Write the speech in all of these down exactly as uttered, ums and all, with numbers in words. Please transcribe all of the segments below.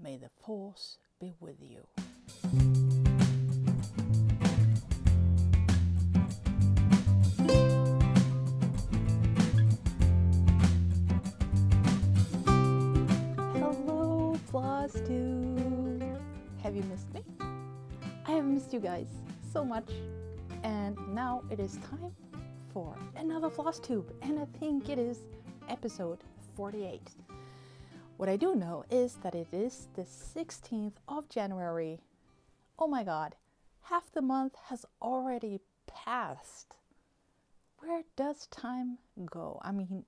May the force be with you. Hello, FlossTube! Have you missed me? I have missed you guys so much. And now it is time for another FlossTube, and I think it is episode forty-eight. What I do know is that it is the sixteenth of January. Oh my god, half the month has already passed. Where does time go? I mean,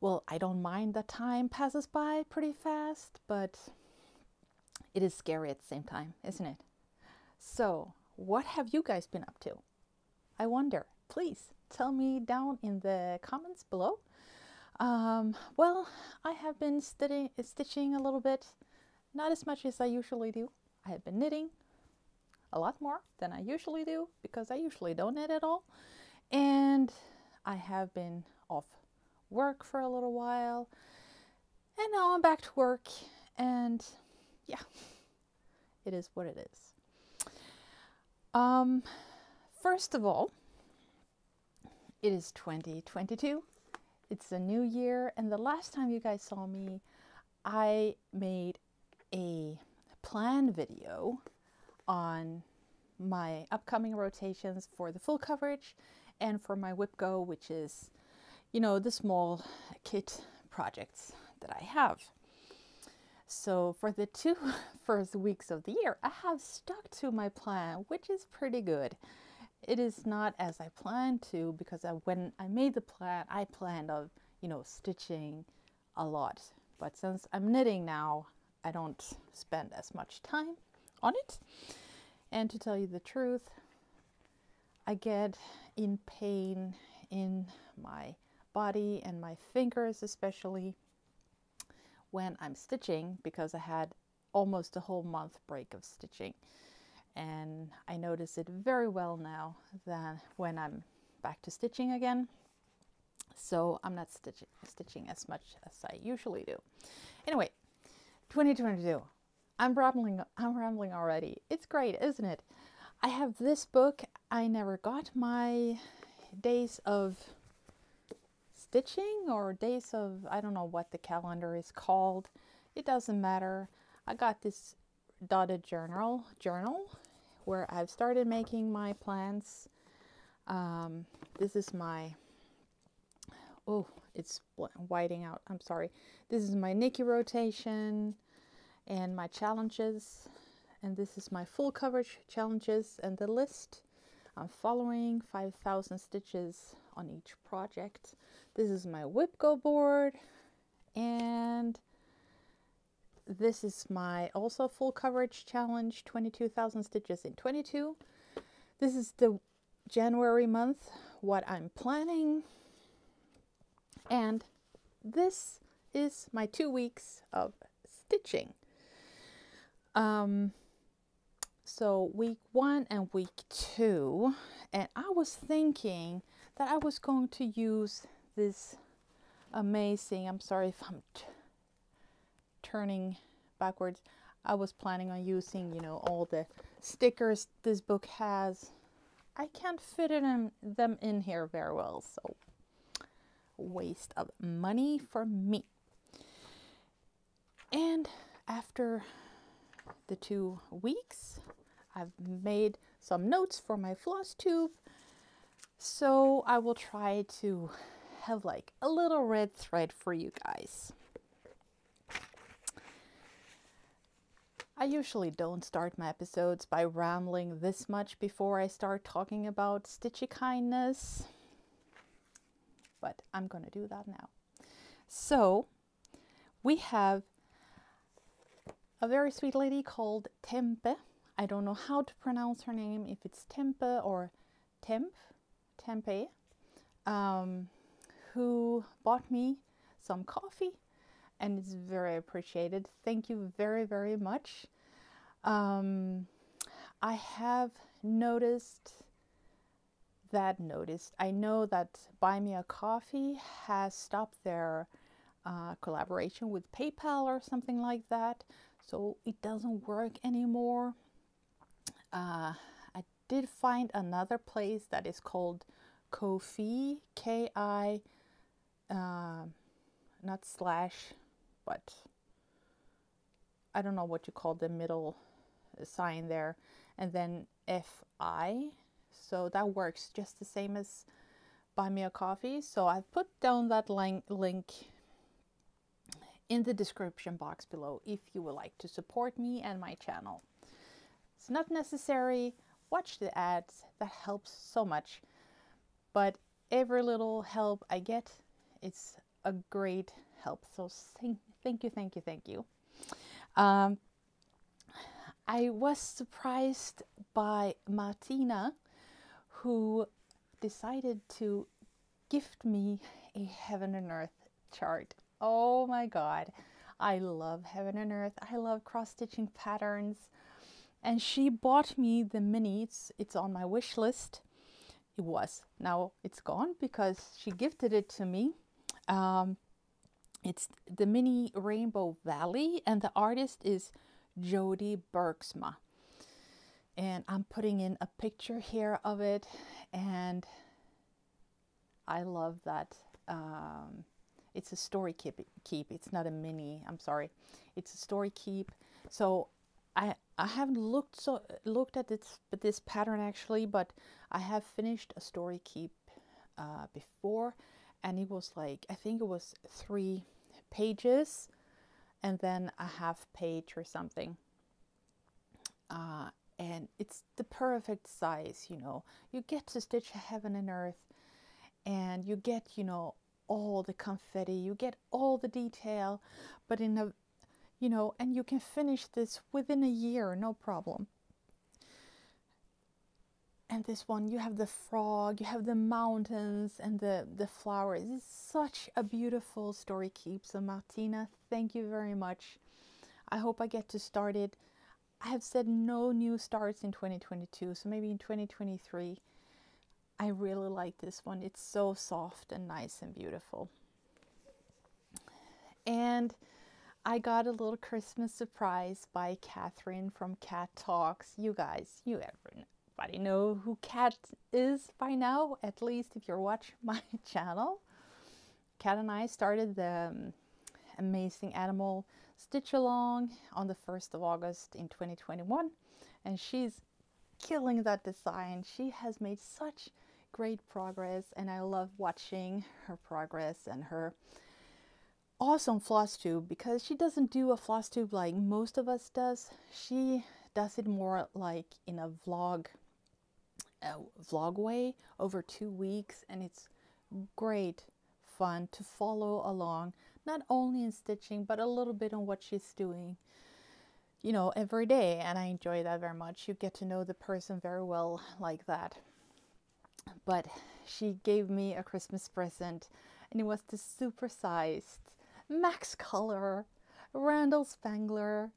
well, I don't mind that time passes by pretty fast, but it is scary at the same time, isn't it? So, what have you guys been up to? I wonder. Please tell me down in the comments below. Um, well, I have been sti stitching a little bit, not as much as I usually do. I have been knitting a lot more than I usually do because I usually don't knit at all. And I have been off work for a little while, and now I'm back to work, and yeah, it is what it is. Um, first of all, it is twenty twenty-two. It's a new year, and the last time you guys saw me, I made a plan video on my upcoming rotations for the full coverage and for my WIPGO, which is, you know, the small kit projects that I have. So for the two first weeks of the year, I have stuck to my plan, which is pretty good. It is not as I planned to, because I, when I made the plan, I planned of, you know, stitching a lot. But since I'm knitting now, I don't spend as much time on it. And to tell you the truth, I get in pain in my body and my fingers, especially when I'm stitching, because I had almost a whole month break of stitching. And I notice it very well now that when I'm back to stitching again. So I'm not stitching, stitching as much as I usually do. Anyway, twenty twenty-two. I'm rambling, I'm rambling already. It's great, isn't it? I have this book. I never got my days of stitching or days of, I don't know what the calendar is called. It doesn't matter. I got this dotted journal journal where I've started making my plans. Um, this is my, oh, it's whiting out, I'm sorry. This is my Nikki rotation and my challenges, and this is my full coverage challenges and the list I'm following, five thousand stitches on each project. This is my WIPGO board, and this is my also full coverage challenge, twenty-two thousand stitches in twenty-two. This is the January month, what I'm planning. And this is my two weeks of stitching. Um, so week one and week two. And I was thinking that I was going to use this amazing, I'm sorry if I'm turning backwards, I was planning on using, you know, all the stickers this book has. I can't fit it in, them in here very well, so waste of money for me. And after the two weeks, I've made some notes for my FlossTube, so I will try to have like a little red thread for you guys. I usually don't start my episodes by rambling this much before I start talking about stitchy kindness, but I'm gonna do that now. So we have a very sweet lady called Tempe. I don't know how to pronounce her name, if it's Tempe or Temp, Tempe, um, who bought me some coffee. And it's very appreciated. Thank you very, very much. Um, I have noticed that noticed. I know that Buy Me a Coffee has stopped their uh, collaboration with PayPal or something like that, so it doesn't work anymore. Uh, I did find another place that is called Ko-fi, K I, uh, not slash, but I don't know what you call the middle sign there, and then F I. So that works just the same as Buy Me a Coffee. So I've put down that link in the description box below if you would like to support me and my channel. It's not necessary. Watch the ads. That helps so much. But every little help I get, it's a great help. So thank you, thank you, thank you. Um, I was surprised by Martina, who decided to gift me a Heaven and Earth chart. Oh my god, I love Heaven and Earth. I love cross-stitching patterns. And she bought me the mini. It's, it's on my wish list. It was. Now it's gone because she gifted it to me. Um, it's the mini Rainbow Valley, and the artist is Jody Bergsma. And I'm putting in a picture here of it, and I love that. Um, it's a story keep, keep. It's not a mini, I'm sorry. It's a story keep. So I I haven't looked so looked at this but this pattern actually, but I have finished a story keep uh, before, and it was like, I think it was three pages and then a half page or something. Uh, and it's the perfect size, you know. You get to stitch Heaven and Earth, and you get, you know, all the confetti, you get all the detail, but in a, you know, and you can finish this within a year, no problem. And this one, you have the frog, you have the mountains and the, the flowers. It's such a beautiful story keep. So Martina, thank you very much. I hope I get to start it. I have said no new starts in twenty twenty-two, so maybe in twenty twenty-three. I really like this one. It's so soft and nice and beautiful. And I got a little Christmas surprise by Catherine from Cat Talks. You guys, you everybody know who Cat is by now, at least if you're watching my channel. Cat and I started the um, Amazing Animal Stitch Along on the first of August in twenty twenty-one, and she's killing that design. She has made such great progress, and I love watching her progress and her awesome FlossTube, because she doesn't do a FlossTube like most of us does. She does it more like in a vlog uh, vlog way over two weeks, and it's great fun to follow along, not only in stitching but a little bit on what she's doing, you know, every day, and I enjoy that very much. You get to know the person very well like that. But she gave me a Christmas present, and it was the supersized Max Color Randall Spangler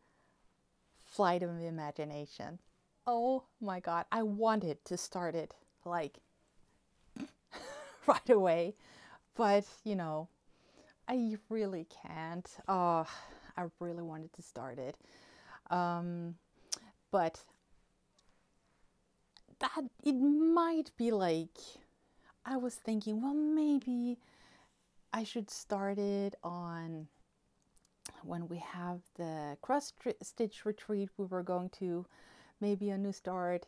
Flight of the Imagination. Oh my god, I wanted to start it like right away, but you know, I really can't. Oh, I really wanted to start it, um, but that it might be like, I was thinking, well, maybe I should start it on when we have the cross stitch retreat we were going to, maybe a new start,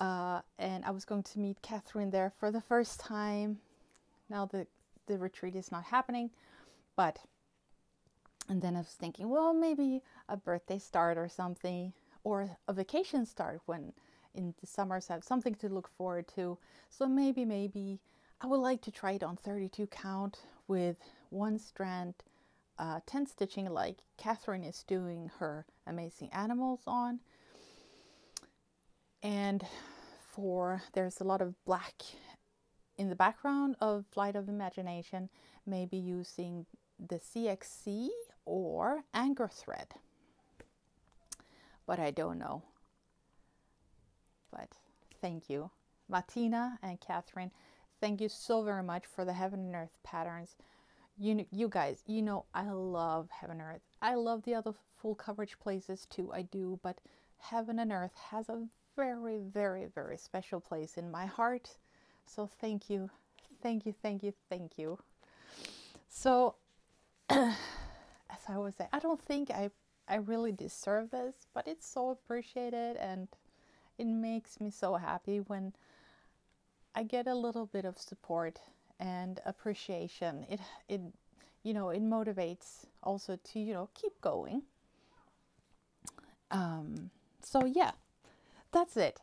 uh, and I was going to meet Catherine there for the first time. Now the the retreat is not happening, but and then I was thinking, well, maybe a birthday start or something, or a vacation start when in the summers I have something to look forward to. So maybe maybe I would like to try it on thirty-two count with one strand uh, ten stitching, like Catherine is doing her Amazing Animals on. And for there's a lot of black in the background of Flight of Imagination, maybe using the C X C or anchor thread, but I don't know. But thank you, Martina and Catherine. Thank you so very much for the Heaven and Earth patterns. you, you guys, you know I love Heaven and Earth. I love the other full coverage places too, I do, but Heaven and Earth has a very, very, very special place in my heart. So thank you, thank you, thank you, thank you. So, as I always say, I don't think I, I really deserve this, but it's so appreciated, and it makes me so happy when I get a little bit of support and appreciation. It, it, you know, it motivates also to, you know, keep going. Um, so yeah, that's it.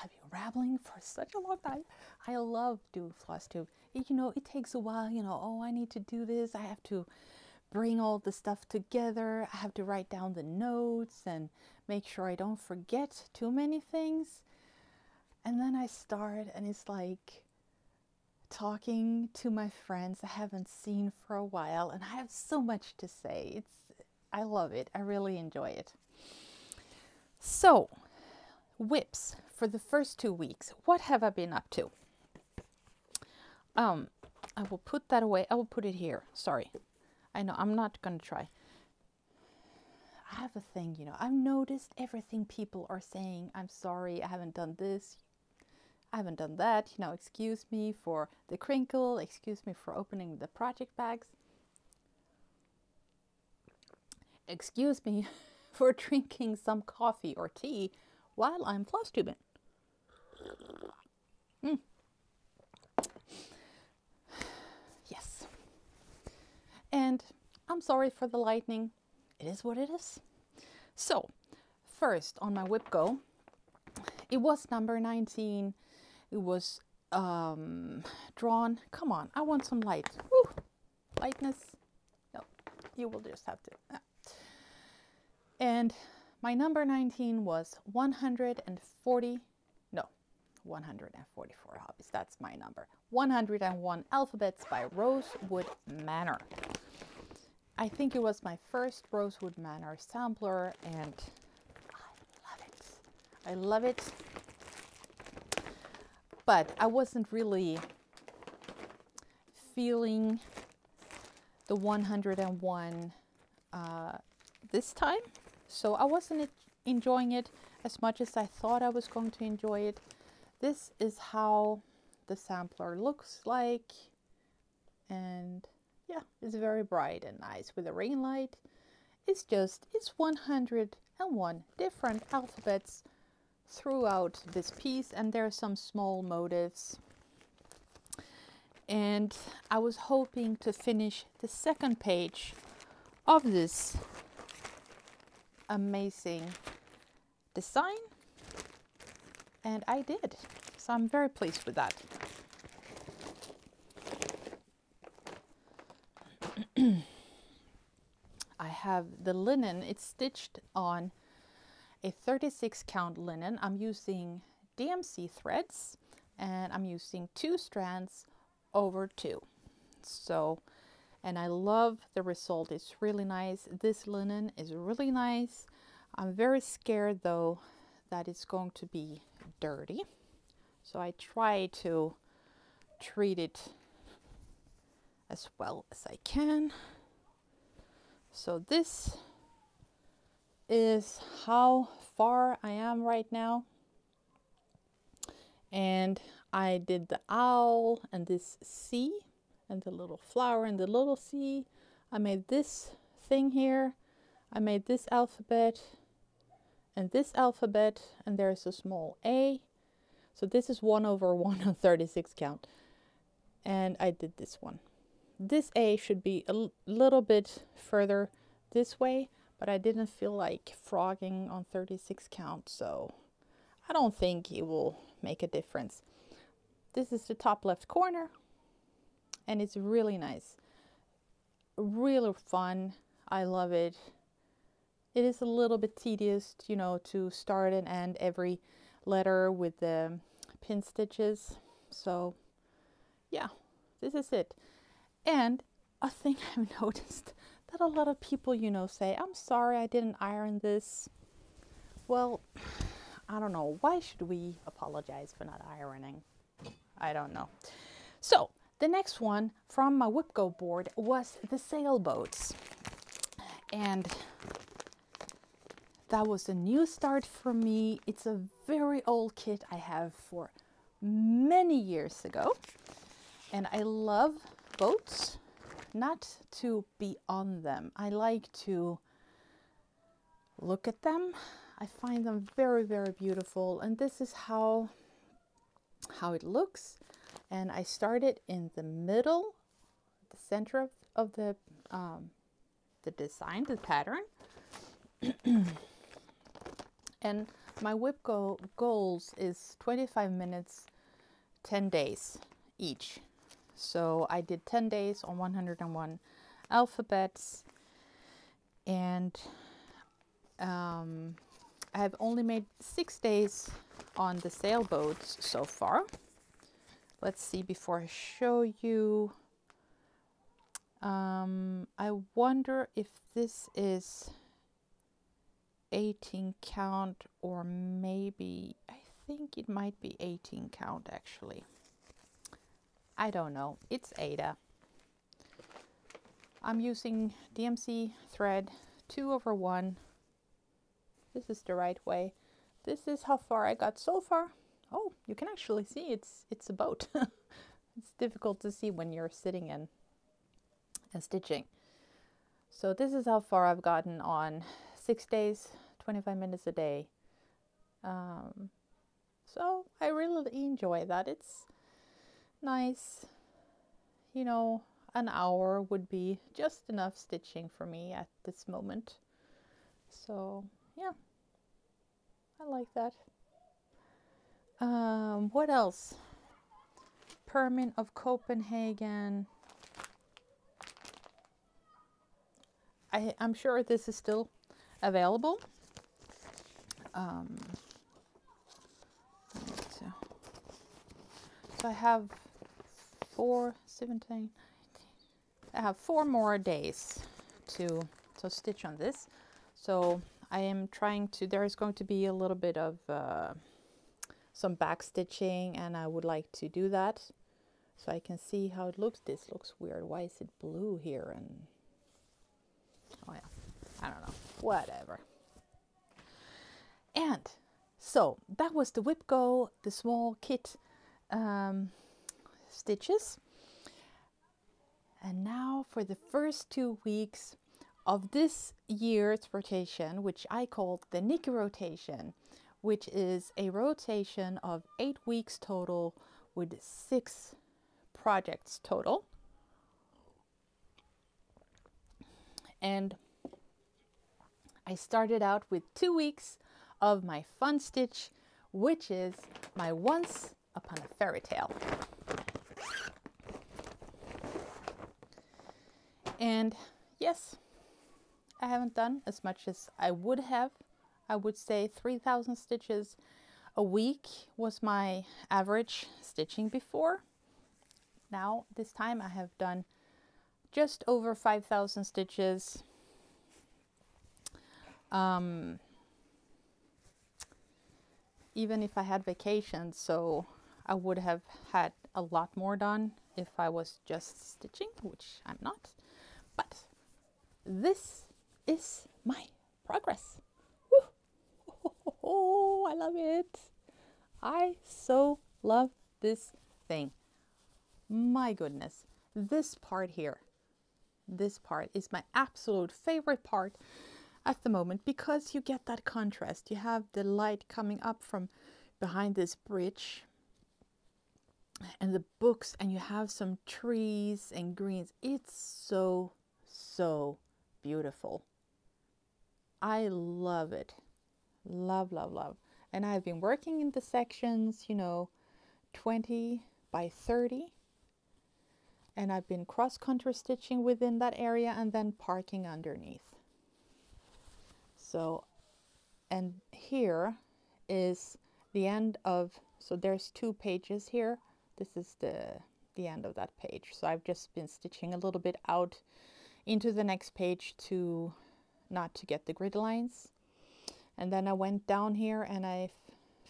I've been rambling for such a long time. I love doing FlossTube. You know, it takes a while, you know, oh, I need to do this. I have to bring all the stuff together. I have to write down the notes and make sure I don't forget too many things. And then I start, and it's like talking to my friends I haven't seen for a while, and I have so much to say. It's, I love it. I really enjoy it. So, W I Ps for the first two weeks. What have I been up to? Um, I will put that away. I will put it here. Sorry. I know I'm not going to try. I have a thing, you know, I've noticed everything people are saying. I'm sorry, I haven't done this. I haven't done that. You know, excuse me for the crinkle. Excuse me for opening the project bags. Excuse me for drinking some coffee or tea while I'm FlossTubing. Mm. Yes. And I'm sorry for the lightning. It is what it is. So, first on my WIPGO, it was number nineteen. It was um, drawn. Come on, I want some light. Woo! Lightness. No, you will just have to. Ah. And my number nineteen was one hundred forty. No, one hundred forty-four hobbies. That's my number. one hundred one Alphabets by Rosewood Manor. I think it was my first Rosewood Manor sampler, and I love it. I love it. But I wasn't really feeling the one hundred one uh, this time, so I wasn't enjoying it as much as I thought I was going to enjoy it. This is how the sampler looks like, and yeah, it's very bright and nice with a ring light. It's just, it's one hundred one different alphabets throughout this piece, and there are some small motifs. And I was hoping to finish the second page of this amazing design, and I did. So I'm very pleased with that. I have the linen. It's stitched on a thirty-six count linen. I'm using D M C threads, and I'm using two strands over two. So, and I love the result. It's really nice. This linen is really nice. I'm very scared though that it's going to be dirty. So I try to treat it as well as I can. So this is how far I am right now, and I did the owl and this C and the little flower and the little C. I made this thing here. I made this alphabet and this alphabet, and there's a small A. So this is one over one on thirty-six count, and I did this one. This A should be a little bit further this way, but I didn't feel like frogging on thirty-six count, so I don't think it will make a difference. This is the top left corner, and it's really nice, really fun. I love it. It is a little bit tedious, you know, to start and end every letter with the pin stitches. So yeah, this is it. And a thing I've noticed that a lot of people, you know, say, I'm sorry I didn't iron this. Well, I don't know. Why should we apologize for not ironing? I don't know. So The next one from my WIPGO board was the sailboats, and that was a new start for me. It's a very old kit I have for many years ago, and I love boats, not to be on them. I like to look at them. I find them very, very beautiful, and this is how how it looks. And I started in the middle, the center of, of the um, the design, the pattern. And my WIPGO goals is twenty-five minutes, ten days each. So I did ten days on one hundred and one alphabets, and um, I have only made six days on the sailboats so far. Let's see, before I show you, um, I wonder if this is eighteen count, or maybe, I think it might be eighteen count actually. I don't know, it's Ada. I'm using D M C thread, two over one. This is the right way. This is how far I got so far. Oh, you can actually see it's it's a boat. It's difficult to see when you're sitting in and stitching. So this is how far I've gotten on six days, twenty-five minutes a day. Um, so I really enjoy that. It's nice. You know, an hour would be just enough stitching for me at this moment. So yeah, I like that. Um, what else? Permin of Copenhagen. I, I'm sure this is still available. Um, so, so I have four, seventeen, I have four more days to, to stitch on this. So I am trying to, there is going to be a little bit of, uh, some back stitching, and I would like to do that so I can see how it looks. This looks weird. Why is it blue here? And oh yeah, I don't know, whatever. And so that was the WIPGO, the small kit um, stitches. And now for the first two weeks of this year's rotation, which I called the Nikki rotation, which is a rotation of eight weeks total with six projects total. And I started out with two weeks of my fun stitch, which is my Once Upon a Fairy Tale. And yes, I haven't done as much as I would have. I would say three thousand stitches a week was my average stitching before. Now, this time I have done just over five thousand stitches. Um, even if I had vacation, so I would have had a lot more done if I was just stitching, which I'm not. But this is my progress. Oh, I love it. I so love this thing. My goodness, this part here, this part is my absolute favorite part at the moment, because you get that contrast. You have the light coming up from behind this bridge and the books, and you have some trees and greens. It's so, so beautiful. I love it. Love, love, love. And I've been working in the sections, you know, twenty by thirty. And I've been cross-country stitching within that area and then parking underneath. So, and here is the end of, so there's two pages here. This is the, the end of that page. So I've just been stitching a little bit out into the next page to not to get the grid lines. And then I went down here and I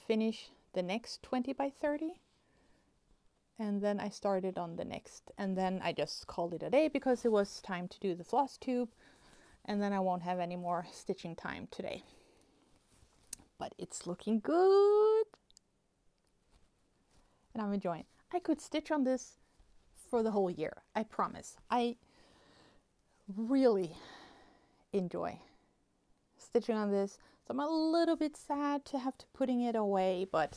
finished the next twenty by thirty. and then I started on the next, and then I just called it a day because it was time to do the floss tube, and then I won't have any more stitching time today. But it's looking good and I'm enjoying it. I could stitch on this for the whole year, I promise. I really enjoy stitching on this, so I'm a little bit sad to have to putting it away, but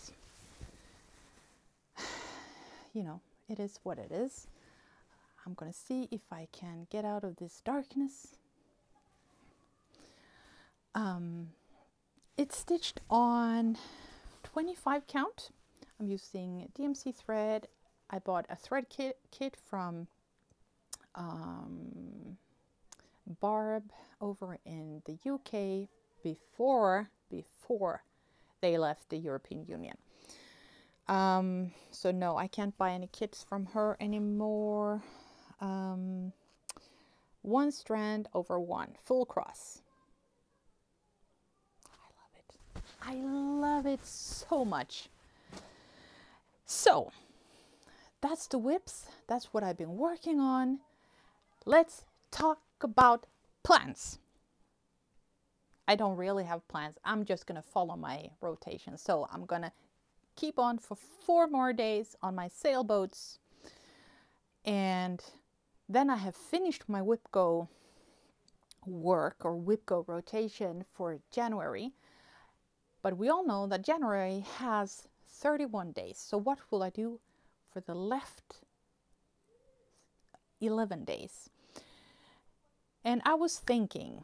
you know, it is what it is. I'm gonna see if I can get out of this darkness. Um, it's stitched on twenty-five count. I'm using D M C thread. I bought a thread kit, kit from um, Barb over in the U K before before they left the European Union. Um, so no, I can't buy any kits from her anymore. Um, one strand over one, full cross. I love it. I love it so much. So that's the W I Ps. That's what I've been working on. Let's talk about plans. I don't really have plans. I'm just gonna follow my rotation. So I'm gonna keep on for four more days on my sailboats, and then I have finished my WIPGO work or WIPGO rotation for January. But we all know that January has thirty-one days, so what will I do for the left eleven days? And I was thinking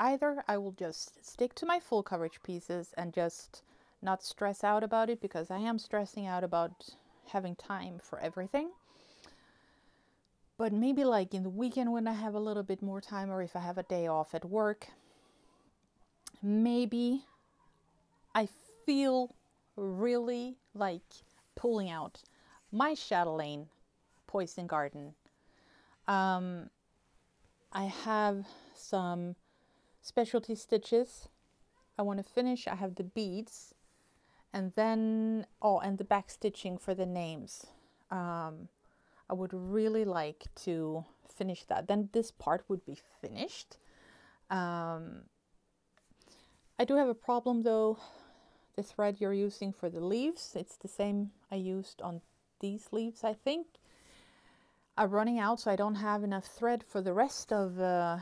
either I will just stick to my full coverage pieces and just not stress out about it, because I am stressing out about having time for everything. But maybe like in the weekend when I have a little bit more time, or if I have a day off at work, maybe I feel really like pulling out my Chatelaine Poison Garden. Um, I have some specialty stitches I want to finish. I have the beads. And then, oh, and the back stitching for the names. Um, I would really like to finish that. Then this part would be finished. Um, I do have a problem though. The thread you're using for the leaves, it's the same I used on these leaves, I think. I'm running out, so I don't have enough thread for the rest of uh,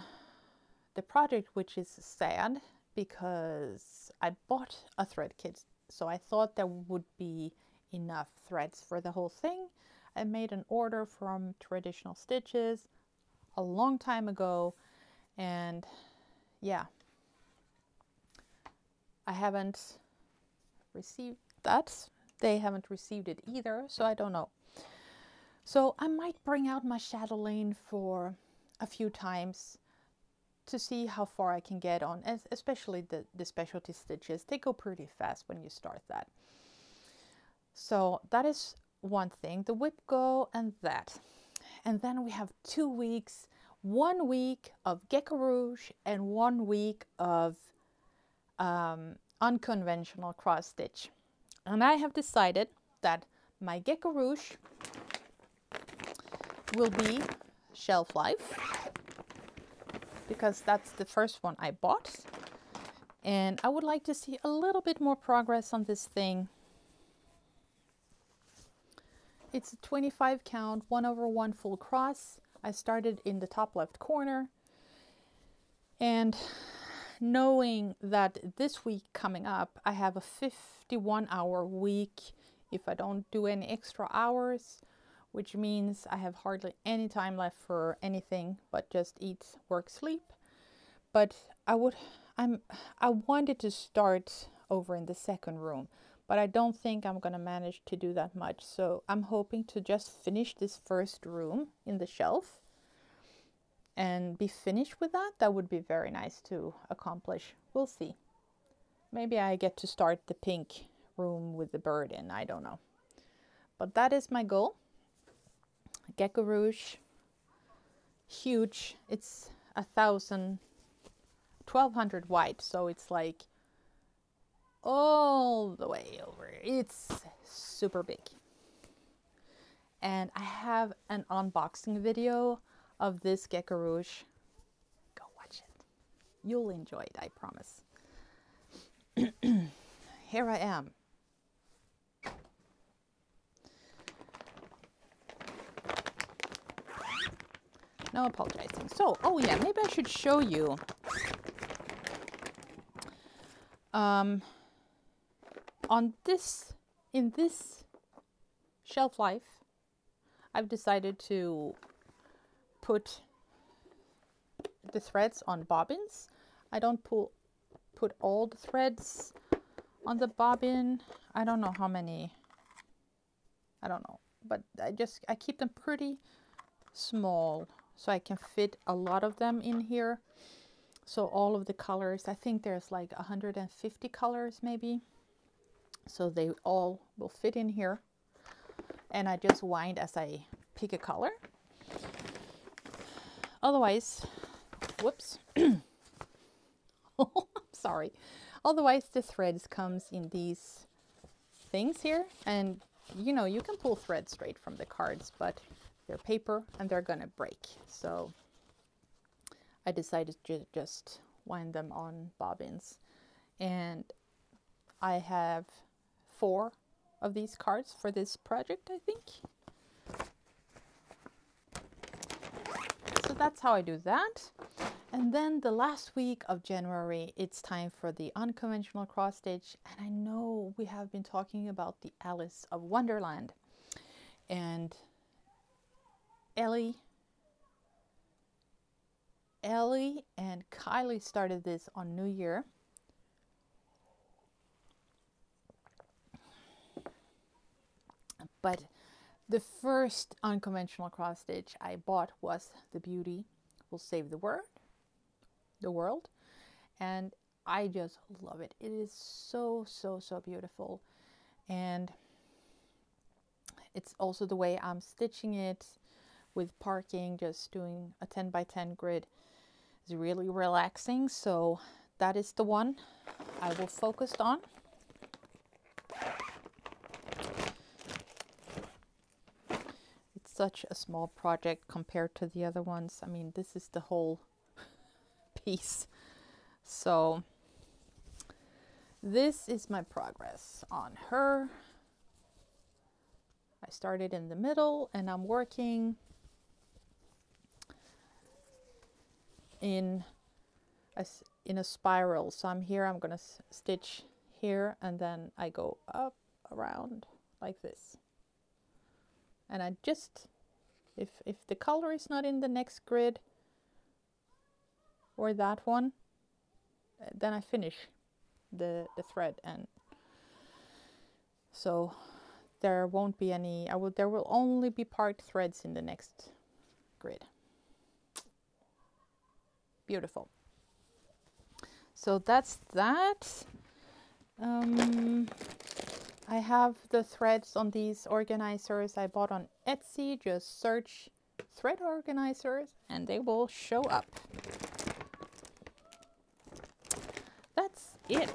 the project, which is sad because I bought a thread kit. So I thought there would be enough threads for the whole thing. I made an order from Traditional Stitches a long time ago, and yeah, I haven't received that. They haven't received it either, so I don't know. So I might bring out my Chatelaine for a few times to see how far I can get on, as especially the, the specialty stitches. They go pretty fast when you start that. So that is one thing, the WIPGO and that. And then we have two weeks, one week of Geckorouge and one week of um, unconventional cross stitch. And I have decided that my Geckorouge will be Shelf Life, because that's the first one I bought, and I would like to see a little bit more progress on this thing. It's a twenty-five count, one over one full cross. I started in the top left corner, and knowing that this week coming up I have a fifty-one hour week if I don't do any extra hours, which means I have hardly any time left for anything but just eat, work, sleep. But I would, I'm, I wanted to start over in the second room, but I don't think I'm gonna manage to do that much. So I'm hoping to just finish this first room in the shelf and be finished with that. That would be very nice to accomplish. We'll see. Maybe I get to start the pink room with the bird in, I don't know. But that is my goal. Geckorouge, huge. It's a thousand, twelve hundred wide, so it's like all the way over. It's super big. and I have an unboxing video of this Geckorouge. Go watch it. You'll enjoy it, I promise. Here I am. No apologizing. So, oh yeah, maybe I should show you. Um, on this, in this shelf life, I've decided to put the threads on bobbins. I don't pull, put all the threads on the bobbin. I don't know how many. I don't know, but I just I keep them pretty small, so I can fit a lot of them in here. So all of the colors, I think there's like one hundred fifty colors maybe. So they all will fit in here. And I just wind as I pick a color. Otherwise, whoops. Oh, I'm sorry. Otherwise the threads comes in these things here. And you know, you can pull threads straight from the cards, but they're paper and they're gonna break. So I decided to just wind them on bobbins. And I have four of these cards for this project, I think. So that's how I do that. And then the last week of January, it's time for the unconventional cross stitch. And I know we have been talking about the Alice of Wonderland. And Ellie, Ellie and Kylie started this on New Year. But the first unconventional cross stitch I bought was The Beauty Will Save the World, the world. And I just love it. It is so, so, so beautiful. And it's also the way I'm stitching it, with parking, just doing a ten by ten grid is really relaxing. So that is the one I will focus on. It's such a small project compared to the other ones. I mean, this is the whole piece. So this is my progress on her. I started in the middle and I'm working in a, in a spiral. So I'm here, I'm gonna stitch here, and then I go up around like this. And I just, if, if the color is not in the next grid or that one, then I finish the, the thread. And so there won't be any, I will, there will only be part threads in the next grid. Beautiful. So that's that. Um, I have the threads on these organizers I bought on Etsy. Just search thread organizers and they will show up. That's it.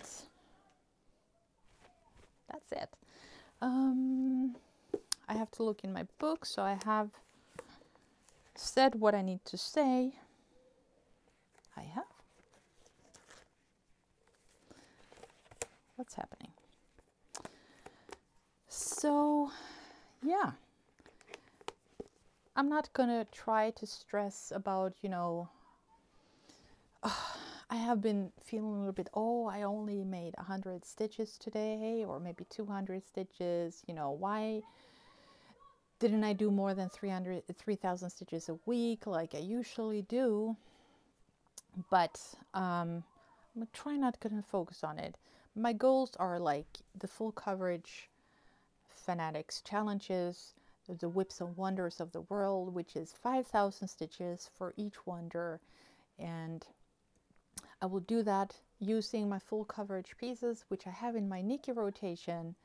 That's it. Um, I have to look in my book, so I have said what I need to say. I have. What's happening? So, yeah. I'm not gonna try to stress about, you know, oh, I have been feeling a little bit, oh, I only made one hundred stitches today, or maybe two hundred stitches, you know, why didn't I do more than three thousand stitches a week like I usually do? But um, I'm try not gonna focus on it. My goals are like the full coverage fanatics challenges, the whips and wonders of the world, which is five thousand stitches for each wonder. And I will do that using my full coverage pieces, which I have in my Nikki rotation.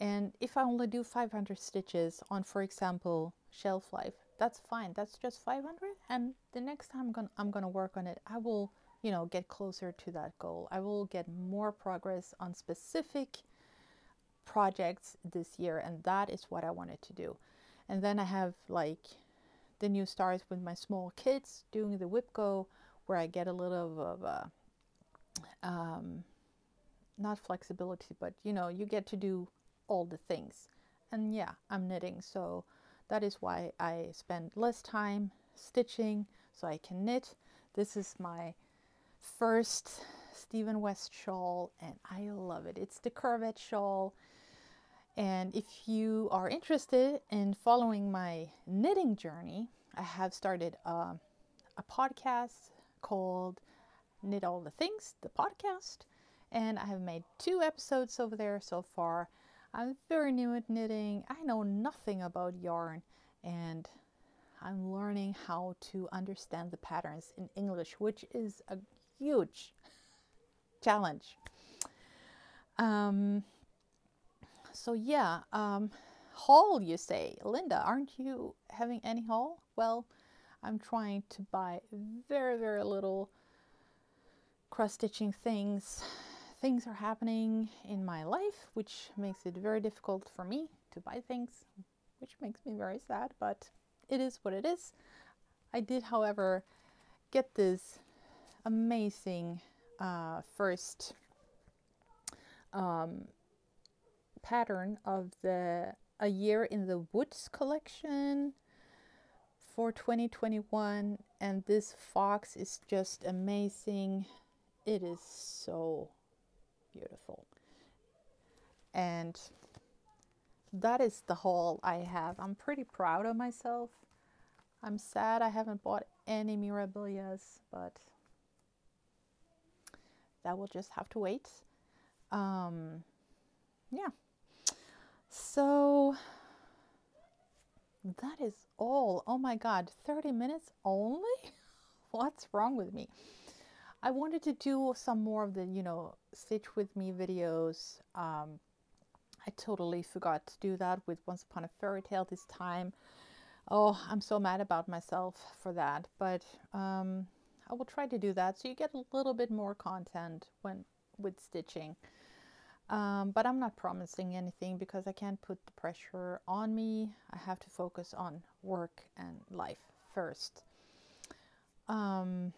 And if I only do five hundred stitches on, for example, Shelf Life, that's fine. That's just five hundred, and the next time I'm gonna, I'm gonna work on it, I will, you know, get closer to that goal. I will get more progress on specific projects this year, and that is what I wanted to do. And then I have like the new starts with my small kids doing the WIPGO, where I get a little of a, um, not flexibility, but you know, you get to do all the things. And yeah, I'm knitting, so that is why I spend less time stitching so I can knit. This is my first Stephen West shawl and I love it. It's the Curvet shawl. And if you are interested in following my knitting journey, I have started uh, a podcast called Knit All the Things, the podcast, and I have made two episodes over there so far. I'm very new at knitting. I know nothing about yarn, and I'm learning how to understand the patterns in English, which is a huge challenge. Um, so yeah, um, haul, you say. Linda, aren't you having any haul? Well, I'm trying to buy very, very little cross-stitching things. Things are happening in my life, which makes it very difficult for me to buy things, which makes me very sad, but it is what it is. I did, however, get this amazing uh, first um, pattern of the A Year in the Woods collection for twenty twenty-one, and this fox is just amazing. It is so beautiful, and that is the haul I have. I'm pretty proud of myself. I'm sad I haven't bought any Mirabilias, but that will just have to wait. Um, yeah, so that is all. Oh my god, thirty minutes only? What's wrong with me? I wanted to do some more of the, you know, stitch with me videos. Um, I totally forgot to do that with Once Upon a Fairy Tale this time. Oh, I'm so mad about myself for that. But um, I will try to do that so you get a little bit more content when with stitching. Um, but I'm not promising anything because I can't put the pressure on me. I have to focus on work and life first. Um,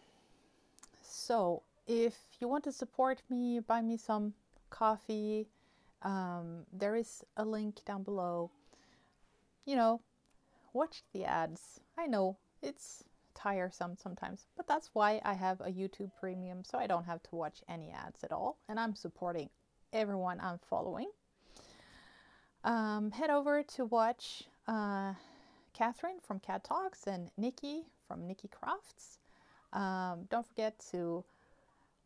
So if you want to support me, buy me some coffee, um, there is a link down below. You know, watch the ads. I know it's tiresome sometimes, but that's why I have a YouTube premium, so I don't have to watch any ads at all. And I'm supporting everyone I'm following. Um, head over to watch uh, Catherine from Cat Talks and Nikki from Nikki Crafts. Um, don't forget to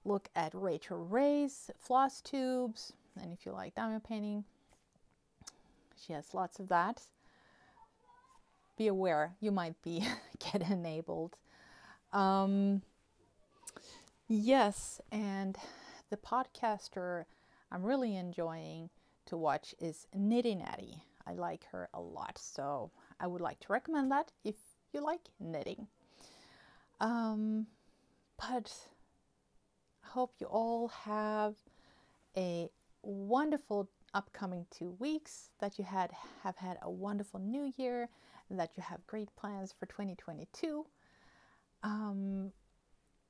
look at Rachel Ray's FlossTubes, and if you like diamond painting, she has lots of that. Be aware, you might be get enabled. Um, yes, and the podcaster I'm really enjoying to watch is Knitty Natty. I like her a lot, so I would like to recommend that if you like knitting. Um, but I hope you all have a wonderful upcoming two weeks, that you had have had a wonderful new year, and that you have great plans for twenty twenty-two. Um,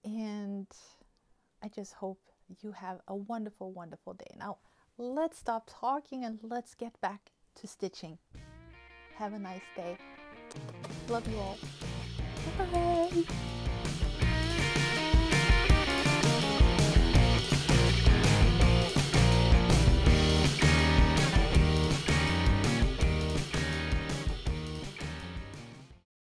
and I just hope you have a wonderful, wonderful day. Now, let's stop talking and let's get back to stitching. Have a nice day. Love you all. Bye.